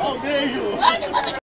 Um beijo!